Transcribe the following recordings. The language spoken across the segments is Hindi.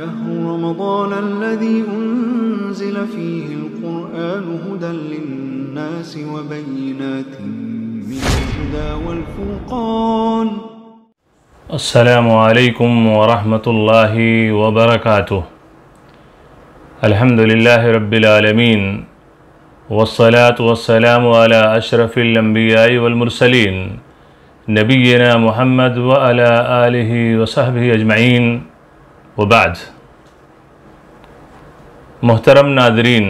شهر رمضان الذي أنزل فيه القرآن هدى للناس وبينات من الهدى والفرقان. السلام عليكم ورحمة الله وبركاته. الحمد لله رب العالمين والصلاة والسلام على أشرف الأنبياء والمرسلين नबीना मुहम्मद व अला आलिहि व सहबिहि अजमाइन व बाद। मोहतरम नादरीन,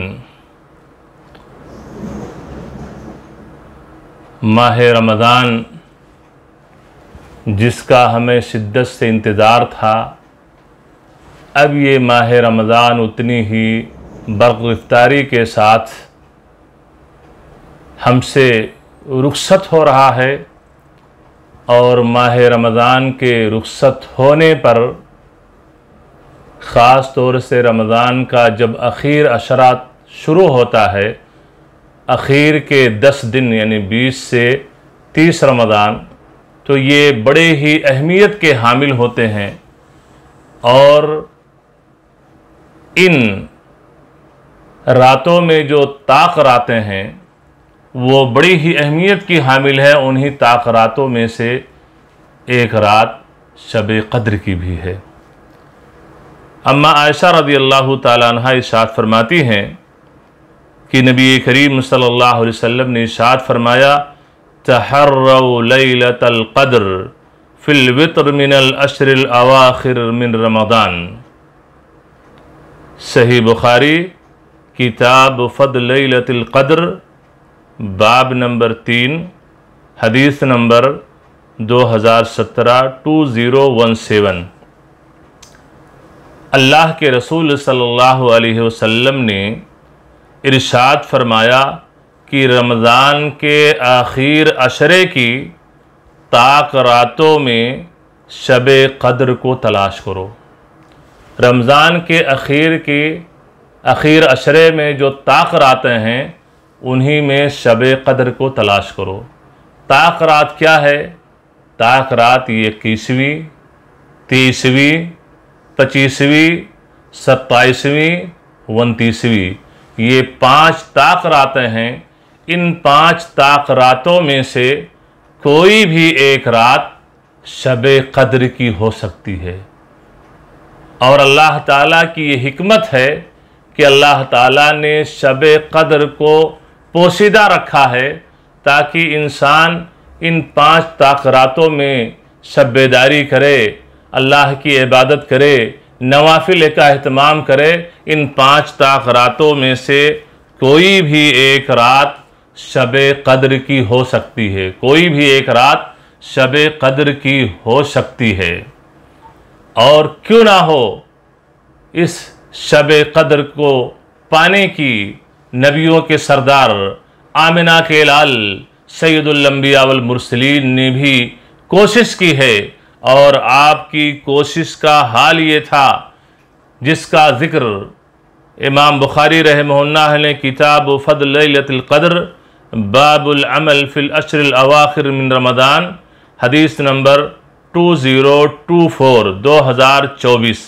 माह रमज़ान जिसका हमें शिद्दत से इंतज़ार था, अब ये माह रमज़ान उतनी ही बरगिफ्तारी के साथ हमसे रुखसत हो रहा है और माह रमज़ान के रुखसत होने पर ख़ास तौर से रमज़ान का जब आखिर अशरा शुरू होता है, आखिर के 10 दिन यानी 20 से 30 रमज़ान, तो ये बड़े ही अहमियत के हामिल होते हैं और इन रातों में जो ताक रातें हैं वो बड़ी ही अहमियत की हामिल है। उन्हीं ताक रातों में से एक रात शब ए क़द्र की भी है। अम्मा आयशा रज़ियल्लाहु ताला अन्हा इरशाद फरमाती हैं कि नबी करीम सल्लल्लाहु अलैहि वसल्लम ने इरशाद फरमाया, तहर्रौ लैलतल क़द्र फ़िल वित्र मिनल अशरिल अवाखिर मिन रमदान। सही बुखारी किताब फ़द्ल लैलतल क़द्र बाब नंबर 3 हदीस नंबर 2017 2017। अल्लाह के रसूल सल्लल्लाहु अलैहि वसल्लम ने इरशाद फरमाया कि रमज़ान के आखिर अशरे की ताक रातों में शब ए क़द्र को तलाश करो। रमज़ान के आखिर अशरे में जो ताक रातें हैं उन्हीं में शब ए क़द्र को तलाश करो। ताक रात क्या है? ताक रात ये 21वीं, 30वीं, 25वीं, 27वीं, 29वीं, ये 5 ताक रातें हैं। इन 5 ताक रातों में से कोई भी एक रात शब ए क़द्र की हो सकती है। और अल्लाह ताला की ये हिकमत है कि अल्लाह ताला ने शब ए क़द्र को पोशीदा रखा है ताकि इंसान इन 5 ताक़रातों में शब्बेदारी करे, अल्लाह की इबादत करे, नवाफिल का अहतमाम करे। इन 5 ताक़रातों में से कोई भी एक रात शब ए क़द्र की हो सकती है, कोई भी एक रात शब ए क़द्र की हो सकती है। और क्यों ना हो, इस शब ए क़द्र को पाने की नबियों के सरदार आमिना के लाल सैयदुल अंबिया वल मुरसलीन ने भी कोशिश की है। और आपकी कोशिश का हाल ये था जिसका ज़िक्र इमाम बुखारी रहमहुल्लाह ने किताब फ़द्ल लैलतुल क़द्र बाबुल अमल फ़िल अशरिल अवाखिर मिन रमदान हदीस नंबर 2024 2024।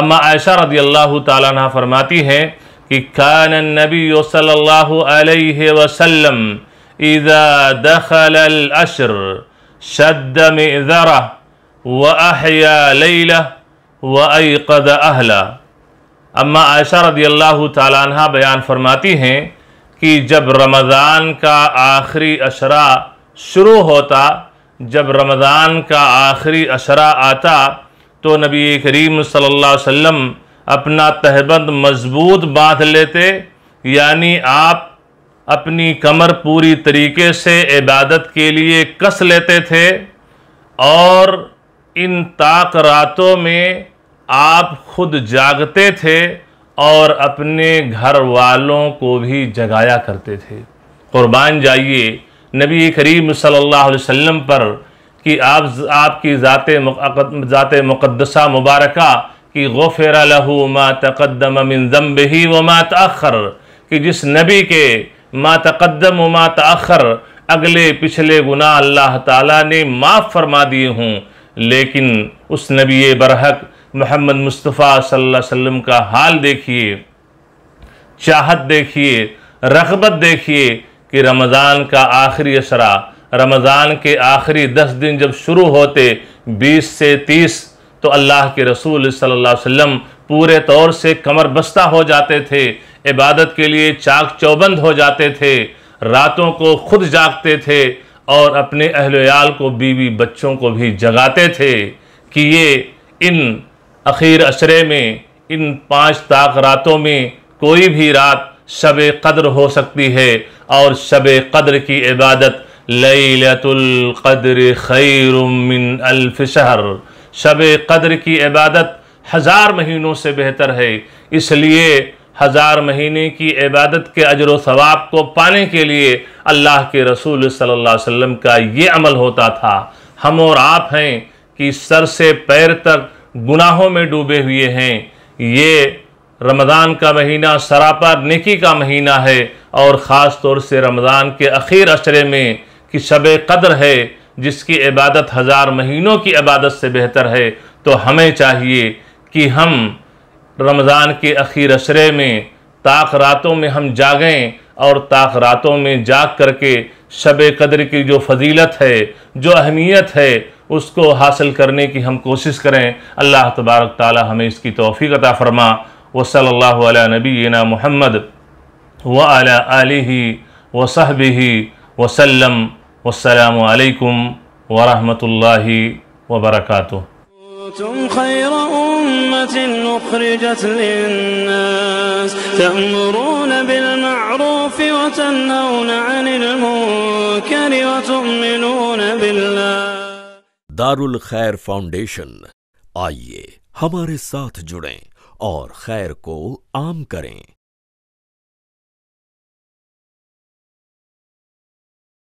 अम्मा आयशा रज़ियल्लाहु ताला अन्हा फरमाती हैं कि कान नबी सल्लल्लाहु अलैहि वसल्लम इज़ा दखल अल अशर शद्द मिज़रा व अहया लैला व अयक़द अहला। अम्मा आयशा रज़ियल्लाहु ताला अन्हा बयान फरमाती हैं कि जब रमज़ान का आखिरी अशरा शुरू होता, जब रमज़ान का आखिरी अशरा आता, तो नबी करीम सल्लल्लाहु अलैहि वसल्लम अपना तहबंद मजबूत बांध लेते, यानी आप अपनी कमर पूरी तरीके से इबादत के लिए कस लेते थे। और इन ताक रातों में आप खुद जागते थे और अपने घर वालों को भी जगाया करते थे। क़ुरबान जाइए नबी करीम सल्लल्लाहु अलैहि वसल्लम पर कि आपकी ज़ाते मुक़द्दसा मुबारका कि ग़ुफ़िर लहू मा तक़द्दम मिन ज़ंबिही व मा तअख़्ख़र, कि जिस नबी के मा तक़द्दम व मा तअख़्ख़र अगले पिछले गुनाह अल्लाह ताला ने माफ़ फरमा दिए हों, लेकिन उस नबी बरहक़ मोहम्मद मुस्तफ़ा सल्लल्लाहु अलैहि वसल्लम का हाल देखिए, चाहत देखिए, रग़बत देखिए कि रमज़ान का आखिरी असरा, रमज़ान के आखिरी 10 दिन जब शुरू होते 20 से 30 तो अल्लाह के रसूल सल्लल्लाहु अलैहि वसल्लम पूरे तौर से कमर बस्ता हो जाते थे, इबादत के लिए चाक चौबंद हो जाते थे, रातों को खुद जागते थे और अपने अहल याल को, बीवी बच्चों को भी जगाते थे कि ये इन आखिर अशरे में, इन 5 ताक रातों में कोई भी रात शब ए क़द्र हो सकती है और शब ए क़द्र की इबादत लैलतुल क़द्र खैरुम मिन अल्फ शहर, शब ए क़द्र की इबादत 1000 महीनों से बेहतर है। इसलिए 1000 महीने की इबादत के अजर व सवाब को पाने के लिए अल्लाह के रसूल सल्लल्लाहु अलैहि वसल्लम का ये अमल होता था। हम और आप हैं कि सर से पैर तक गुनाहों में डूबे हुए हैं। ये रमज़ान का महीना सरापर नेकी का महीना है और ख़ास तौर से रमज़ान के आखिर अशरे में कि शब-ए क़द्र है जिसकी इबादत 1000 महीनों की इबादत से बेहतर है। तो हमें चाहिए कि हम रमज़ान के आखिर अशरे में ताक रातों में हम जागें और ताक रातों में जाग करके शब-ए क़द्र की जो फजीलत है, जो अहमियत है, उसको हासिल करने की हम कोशिश करें। अल्लाह तबारक ताला हमें इसकी तौफ़ीक़ अता फ़रमा। व सल्लल्लाहु अला नबीना मुहम्मद व अला आलिही व सहबिही व सल्लम। वस्सलामु अलैकुम व रहमतुल्लाहि व बरकातुहू। كنتم خير أمة أخرجت للناس تأمرون بالمعروف وتنهون عن المنكر وتؤمنون بالله। दारुल खैर फाउंडेशन, आइए हमारे साथ जुड़ें और खैर को आम करें।